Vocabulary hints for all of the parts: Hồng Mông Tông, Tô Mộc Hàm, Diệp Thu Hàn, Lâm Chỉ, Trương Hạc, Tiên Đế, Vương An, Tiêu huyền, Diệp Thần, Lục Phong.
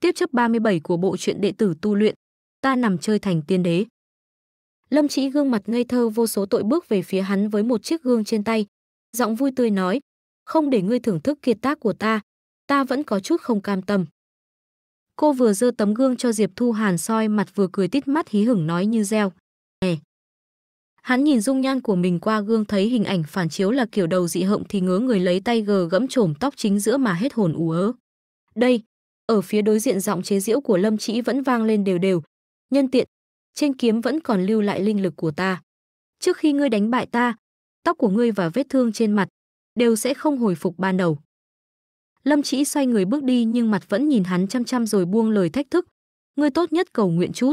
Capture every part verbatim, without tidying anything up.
tiếp chấp ba mươi bảy của bộ truyện đệ tử tu luyện, ta nằm chơi thành tiên đế. Lâm Chỉ gương mặt ngây thơ vô số tội bước về phía hắn với một chiếc gương trên tay, giọng vui tươi nói, không để ngươi thưởng thức kiệt tác của ta, ta vẫn có chút không cam tâm. Cô vừa giơ tấm gương cho Diệp Thu Hàn soi mặt vừa cười tít mắt hí hửng nói như reo. Nè. Hắn nhìn dung nhan của mình qua gương thấy hình ảnh phản chiếu là kiểu đầu dị hợm thì ngứa người lấy tay gờ gẫm chổm tóc chính giữa mà hết hồn ú ớ. Đây, ở phía đối diện giọng chế giễu của Lâm Chỉ vẫn vang lên đều đều. Nhân tiện, trên kiếm vẫn còn lưu lại linh lực của ta. Trước khi ngươi đánh bại ta, tóc của ngươi và vết thương trên mặt đều sẽ không hồi phục ban đầu. Lâm Chỉ xoay người bước đi nhưng mặt vẫn nhìn hắn chăm chăm rồi buông lời thách thức. Ngươi tốt nhất cầu nguyện chút.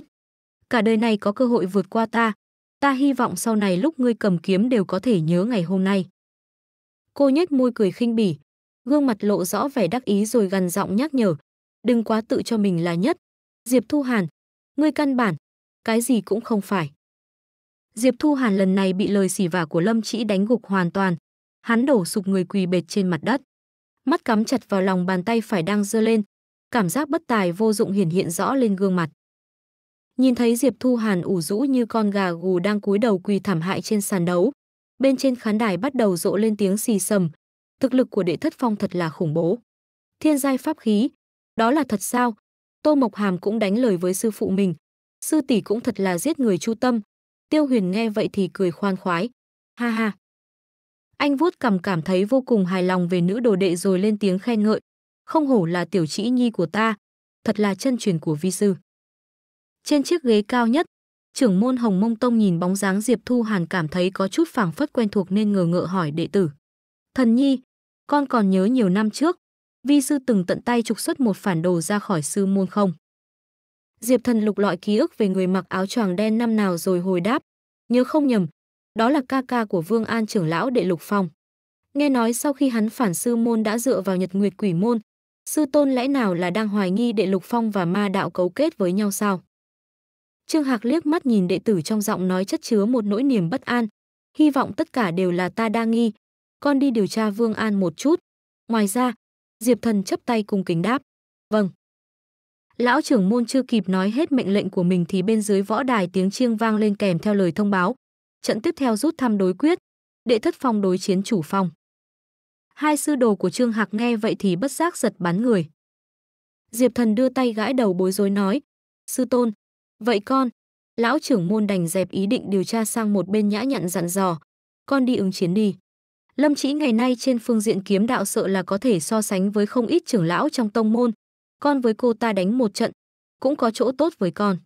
Cả đời này có cơ hội vượt qua ta. Ta hy vọng sau này lúc ngươi cầm kiếm đều có thể nhớ ngày hôm nay. Cô nhếch môi cười khinh bỉ. Gương mặt lộ rõ vẻ đắc ý rồi gằn giọng nhắc nhở. Đừng quá tự cho mình là nhất. Diệp Thu Hàn, ngươi căn bản, cái gì cũng không phải. Diệp Thu Hàn lần này bị lời xỉ vả của Lâm Chỉ đánh gục hoàn toàn. Hắn đổ sụp người quỳ bệt trên mặt đất. Mắt cắm chặt vào lòng bàn tay phải đang giơ lên, cảm giác bất tài vô dụng hiển hiện rõ lên gương mặt. Nhìn thấy Diệp Thu Hàn ủ rũ như con gà gù đang cúi đầu quỳ thảm hại trên sàn đấu, bên trên khán đài bắt đầu rộ lên tiếng xì xầm, thực lực của đệ thất phong thật là khủng bố. Thiên giai pháp khí, đó là thật sao? Tô Mộc Hàm cũng đánh lời với sư phụ mình, sư tỷ cũng thật là giết người chu tâm. Tiêu Huyền nghe vậy thì cười khoan khoái, ha ha. Anh vuốt cằm cảm thấy vô cùng hài lòng về nữ đồ đệ rồi lên tiếng khen ngợi. Không hổ là tiểu Chỉ nhi của ta, thật là chân truyền của vi sư. Trên chiếc ghế cao nhất, trưởng môn Hồng Mông Tông nhìn bóng dáng Diệp Thu Hàn cảm thấy có chút phảng phất quen thuộc nên ngờ ngợ hỏi đệ tử. Thần nhi, con còn nhớ nhiều năm trước, vi sư từng tận tay trục xuất một phản đồ ra khỏi sư môn không? Diệp Thần lục lọi ký ức về người mặc áo choàng đen năm nào rồi hồi đáp. Nhớ không nhầm. Đó là ca ca của Vương An trưởng lão đệ Lục Phong. Nghe nói sau khi hắn phản sư môn đã dựa vào Nhật Nguyệt Quỷ môn, sư tôn lẽ nào là đang hoài nghi đệ Lục Phong và ma đạo cấu kết với nhau sao? Trương Hạc liếc mắt nhìn đệ tử trong giọng nói chất chứa một nỗi niềm bất an. Hy vọng tất cả đều là ta đa nghi. Con đi điều tra Vương An một chút. Ngoài ra, Diệp Thần chấp tay cung kính đáp. Vâng. Lão trưởng môn chưa kịp nói hết mệnh lệnh của mình thì bên dưới võ đài tiếng chiêng vang lên kèm theo lời thông báo. Trận tiếp theo rút thăm đối quyết, đệ thất phong đối chiến chủ phong. Hai sư đồ của Trương Hạc nghe vậy thì bất giác giật bắn người. Diệp Thần đưa tay gãi đầu bối rối nói, sư tôn, vậy con, lão trưởng môn đành dẹp ý định điều tra sang một bên nhã nhặn dặn dò, con đi ứng chiến đi. Lâm Chỉ ngày nay trên phương diện kiếm đạo sợ là có thể so sánh với không ít trưởng lão trong tông môn, con với cô ta đánh một trận, cũng có chỗ tốt với con.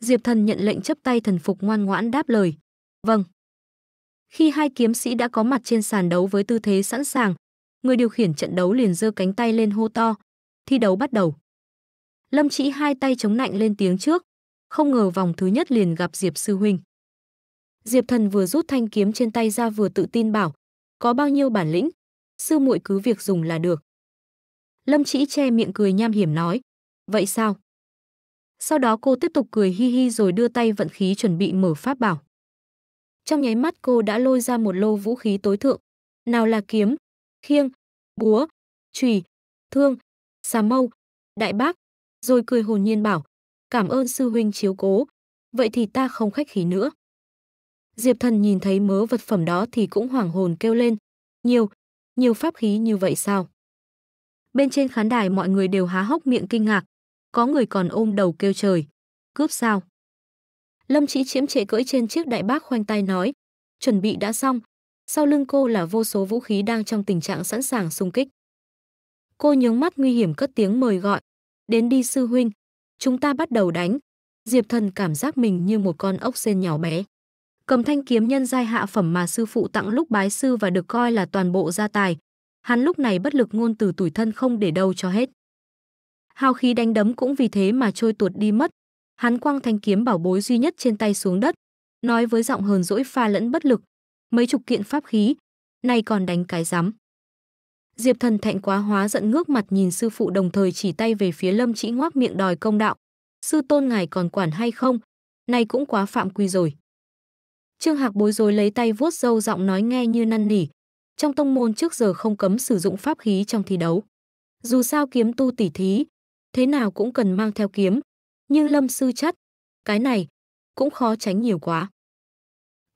Diệp Thần nhận lệnh chấp tay thần phục ngoan ngoãn đáp lời. Vâng. Khi hai kiếm sĩ đã có mặt trên sàn đấu với tư thế sẵn sàng, người điều khiển trận đấu liền giơ cánh tay lên hô to. Thi đấu bắt đầu. Lâm Chỉ hai tay chống nạnh lên tiếng trước, không ngờ vòng thứ nhất liền gặp Diệp sư huynh. Diệp Thần vừa rút thanh kiếm trên tay ra vừa tự tin bảo, có bao nhiêu bản lĩnh, sư muội cứ việc dùng là được. Lâm Chỉ che miệng cười nham hiểm nói, vậy sao? Sau đó cô tiếp tục cười hi hi rồi đưa tay vận khí chuẩn bị mở pháp bảo. Trong nháy mắt cô đã lôi ra một lô vũ khí tối thượng, nào là kiếm, khiêng, búa, chùy, thương, xà mâu, đại bác, rồi cười hồn nhiên bảo, cảm ơn sư huynh chiếu cố, vậy thì ta không khách khí nữa. Diệp Thần nhìn thấy mớ vật phẩm đó thì cũng hoảng hồn kêu lên, nhiều, nhiều pháp khí như vậy sao? Bên trên khán đài mọi người đều há hốc miệng kinh ngạc, có người còn ôm đầu kêu trời, cướp sao? Lâm Chỉ chiếm trệ cưỡi trên chiếc đại bác khoanh tay nói, chuẩn bị đã xong, sau lưng cô là vô số vũ khí đang trong tình trạng sẵn sàng xung kích. Cô nhướng mắt nguy hiểm cất tiếng mời gọi, đến đi sư huynh, chúng ta bắt đầu đánh. Diệp Thần cảm giác mình như một con ốc sên nhỏ bé, cầm thanh kiếm nhân giai hạ phẩm mà sư phụ tặng lúc bái sư và được coi là toàn bộ gia tài, hắn lúc này bất lực ngôn từ tủi thân không để đâu cho hết. Hào khí đánh đấm cũng vì thế mà trôi tuột đi mất. Hắn quăng thanh kiếm bảo bối duy nhất trên tay xuống đất, nói với giọng hờn dỗi pha lẫn bất lực, mấy chục kiện pháp khí, nay còn đánh cái rắm. Diệp Thần thẹn quá hóa giận ngước mặt nhìn sư phụ đồng thời chỉ tay về phía Lâm Chỉ ngoác miệng đòi công đạo, sư tôn ngài còn quản hay không, nay cũng quá phạm quy rồi. Trương Hạc bối rối lấy tay vuốt râu giọng nói nghe như năn nỉ, trong tông môn trước giờ không cấm sử dụng pháp khí trong thi đấu. Dù sao kiếm tu tỉ thí, thế nào cũng cần mang theo kiếm, nhưng Lâm sư chất, cái này cũng khó tránh nhiều quá.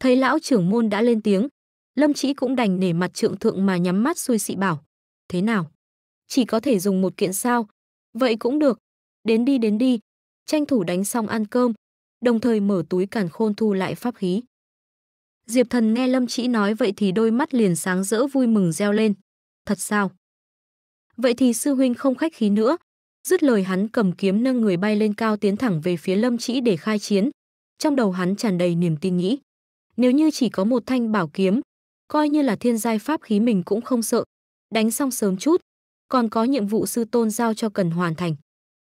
Thấy lão trưởng môn đã lên tiếng, Lâm Chỉ cũng đành nể mặt trượng thượng mà nhắm mắt xuôi xị bảo, thế nào? Chỉ có thể dùng một kiện sao? Vậy cũng được, đến đi đến đi, tranh thủ đánh xong ăn cơm, đồng thời mở túi càn khôn thu lại pháp khí. Diệp Thần nghe Lâm Chỉ nói vậy thì đôi mắt liền sáng rỡ vui mừng reo lên, thật sao? Vậy thì sư huynh không khách khí nữa. Dứt lời hắn cầm kiếm nâng người bay lên cao tiến thẳng về phía Lâm Chỉ để khai chiến. Trong đầu hắn tràn đầy niềm tin nghĩ, nếu như chỉ có một thanh bảo kiếm, coi như là thiên giai pháp khí mình cũng không sợ, đánh xong sớm chút, còn có nhiệm vụ sư tôn giao cho cần hoàn thành.